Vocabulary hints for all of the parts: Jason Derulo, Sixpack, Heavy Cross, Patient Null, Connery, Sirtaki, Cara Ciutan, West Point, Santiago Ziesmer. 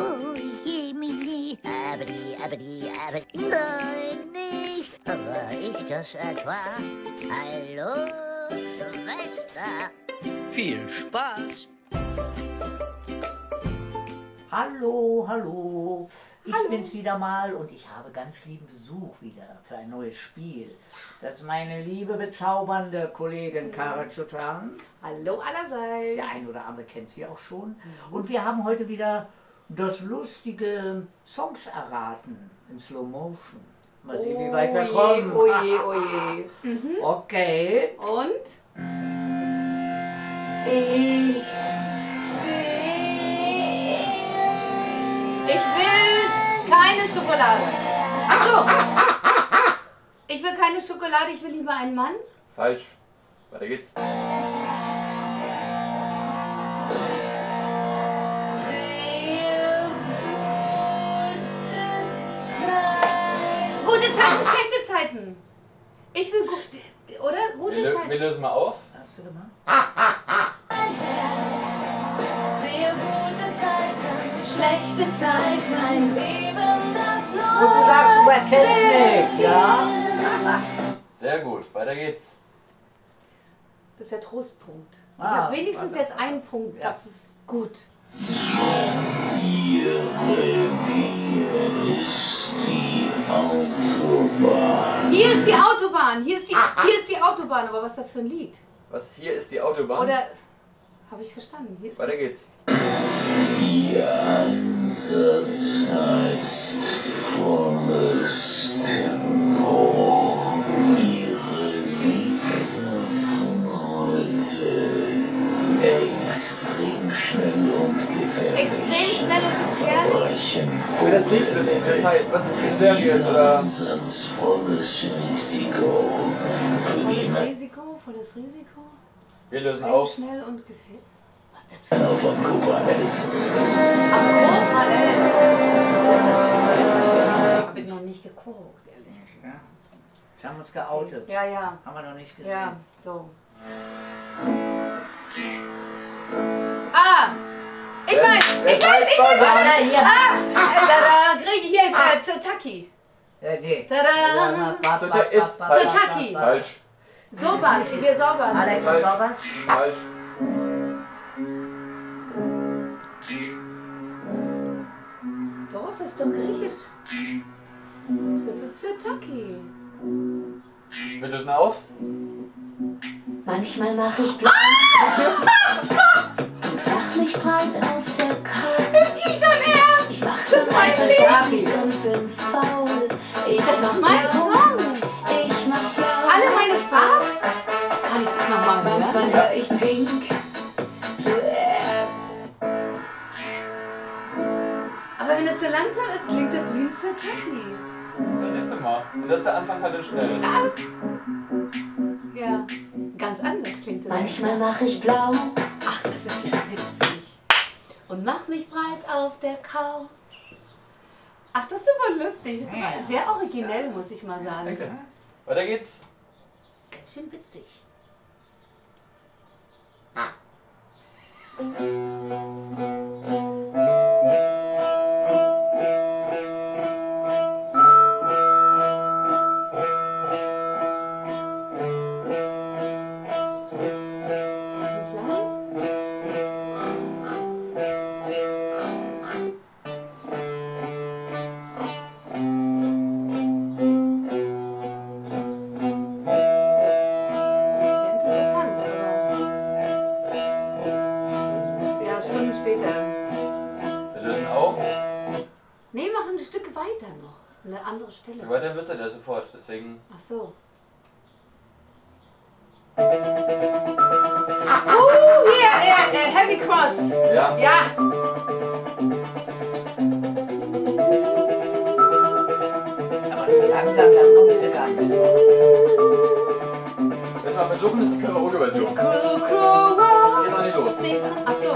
Oh je, mini, aber, nein, nicht. Aber ich das etwa? Hallo, Schwester. Viel Spaß. Hallo. Ich bin's wieder mal und ich habe ganz lieben Besuch wieder für ein neues Spiel. Das ist meine liebe, bezaubernde Kollegin Cara Ciutan. Hallo allerseits. Der ein oder andere kennt sie auch schon. Und wir haben heute wieder das lustige Songs erraten in Slow Motion. Mal sehen, wie weit wir kommen. Oje. Okay. Und? Ich will keine Schokolade. Ach so. Ich will keine Schokolade, ich will lieber einen Mann. Falsch. Weiter geht's. Gute Zeiten, schlechte Zeiten. Ich will gut, oder? Gute Zeiten. Wir lösen mal auf. Hast du gemacht? Schlechte Zeit, mein Leben, das Neue. Und du sagst, wer kennt's nicht, ja? Sehr gut, weiter geht's. Das ist der Trostpunkt. Ich habe wenigstens jetzt einen Punkt, das ist gut. Hier ist die Autobahn, hier ist die Autobahn, aber was ist das für ein Lied? Was, hier ist die Autobahn? Oder, habe ich verstanden, hier ist die... Weiter geht's. Die ganze Zeit vermisst den Morgen, ihre Liebe von heute, extrem schnell und gefährlich. Verbrechen, was ist seriös, oder? Volles Risiko. Volles Risiko? Wir lösen auf. Schnell und gefährlich. Was ist das für ein von Cobra 11? Hab ich noch nicht geguckt, ehrlich. Ja. Wir haben uns geoutet. Ja. Haben wir noch nicht gesehen. Ja, so. Ich weiß! Da krieg ich hier Sirtaki. Sirtaki. Falsch. Sobas, ich will Sobas. Alex, Sobas? Falsch. Doch, das ist doch griechisch. Das ist Sirtaki. Wir lösen auf. Manchmal mache ich Platz. Und mach mich breit auf der Couch. Das liegt am Erd. Ich mach das einfach nicht und bin faul. Ich mach mein Song. Ich mach blau. Alle meine Farben? Kann ich das nochmal machen? Manchmal höre ich pink. Wenn das so langsam ist, klingt das wie ein Sirtaki. Das siehst du mal. Und das ist der Anfang halt schnell. Krass. Ja, ganz anders klingt das. Manchmal mache ich blau. Ach, das ist ja witzig. Und mach mich breit auf der Couch. Ach, das ist immer lustig. Das ist immer sehr originell, muss ich mal sagen. Danke. Weiter geht's. Ganz schön witzig. Eine andere Stelle. Aber dann wüsste der sofort, deswegen. Ach so. Hier, Heavy Cross. Ja. Aber so langsam, dann kommst du gar nicht. Lass mal versuchen, das ist die Karaoke-Version. Geht noch nicht los. Ach so.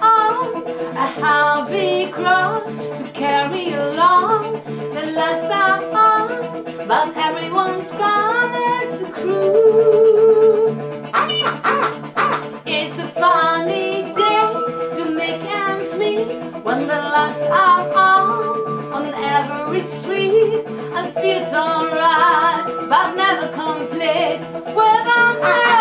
on a heavy cross to carry along. The lights are on, but everyone's gone. It's a crew. It's a funny day to make ends meet when the lights are on every street. And feels alright, but never complete without you.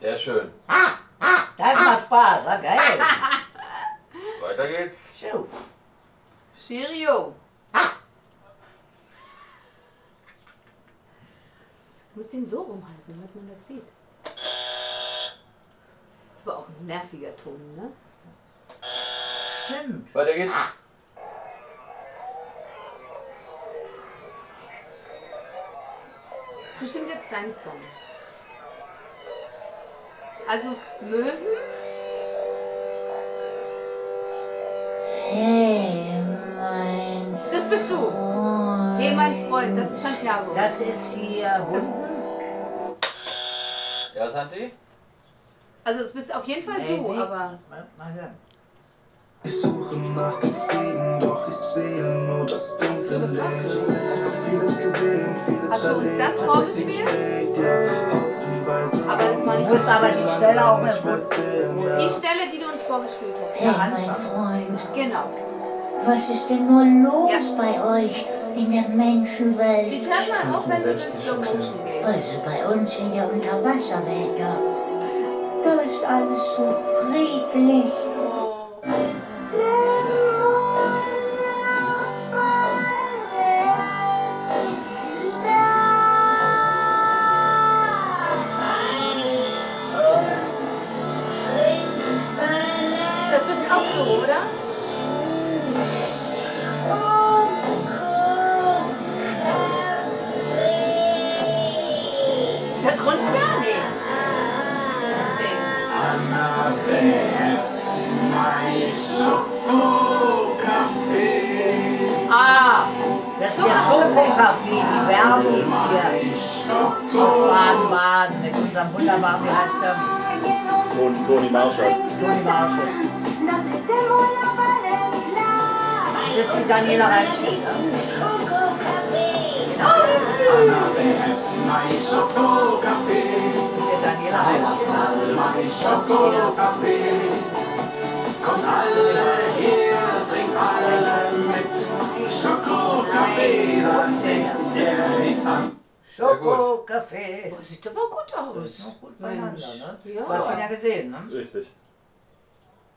Sehr schön. Das macht Spaß, war geil. Weiter geht's. Ciao. Cheerio. Ich muss den so rumhalten, damit man das sieht. Das war auch ein nerviger Ton, ne? Stimmt. Weiter geht's. Bestimmt jetzt dein Song. Also Möwen. Hey, mein Freund. Das bist du. Hey, mein Freund, das ist Santiago. Das ist hier. Das ja, Santi? Also es bist auf jeden Fall hey, du, aber... Mal hören. Ich suche nach dem Frieden, doch ich sehe nur das dunkle Licht. Vieles gesehen, vieles verlegt, was ich nicht weg, ja, auf den Weisen. Aber das war nicht gut, aber die Stelle auch nicht gut. Die Stelle, die du uns vorgespielt hast. Ja, hey, mein Freund. Genau. Was ist denn nur los bei euch in der Menschenwelt? Die hört man auch, wenn es um so Menschen geht. Also bei uns in der Unterwasserwelt, da ist alles so friedlich. Schoko-Kaffee. Boah, sieht aber gut aus. Das ist noch gut beieinander, ne? Ja. Du hast ihn ja gesehen, ne? Richtig.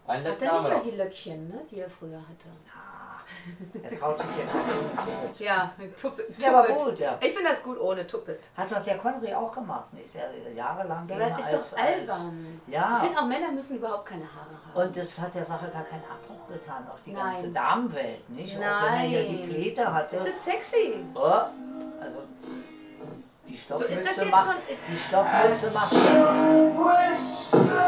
Ein letzter Name. Hat er nicht mehr die Löckchen, ne, die er früher hatte? Ja, er traut sich jetzt nicht. Ja, Tuppet. Ja, aber gut, ja. Ich finde das gut ohne Tuppet. Hat doch der Connery auch gemacht, nicht? Der jahrelang der ist doch albern. Ja. Ich finde auch, Männer müssen überhaupt keine Haare haben. Und das hat der Sache gar keinen Abbruch getan. Auch die ganze Damenwelt, nicht? Nein. Auch wenn er hier die Pläte hatte. Das ist sexy. Oh, also... Die Stoffmütze so, ist das macht, die Stoffmütze macht. Falsch, ne?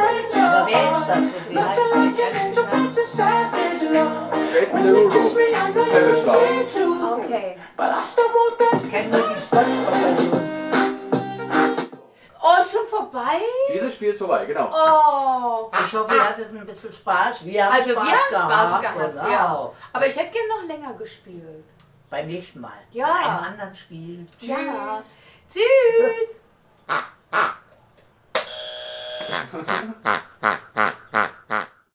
Aber wer ist Jason Derulo, Zelle-Schlag. Okay. Kennst du die Stadt von? Oh, ist schon vorbei? Dieses Spiel ist vorbei, genau. Oh. Ich hoffe, ihr hattet ein bisschen Spaß. Wir haben also Spaß gehabt. Genau. Ja. Aber ich hätte gerne noch länger gespielt. Beim nächsten Mal. Ja. Bei einem anderen Spiel. Tschüss. Ja. Tschüss.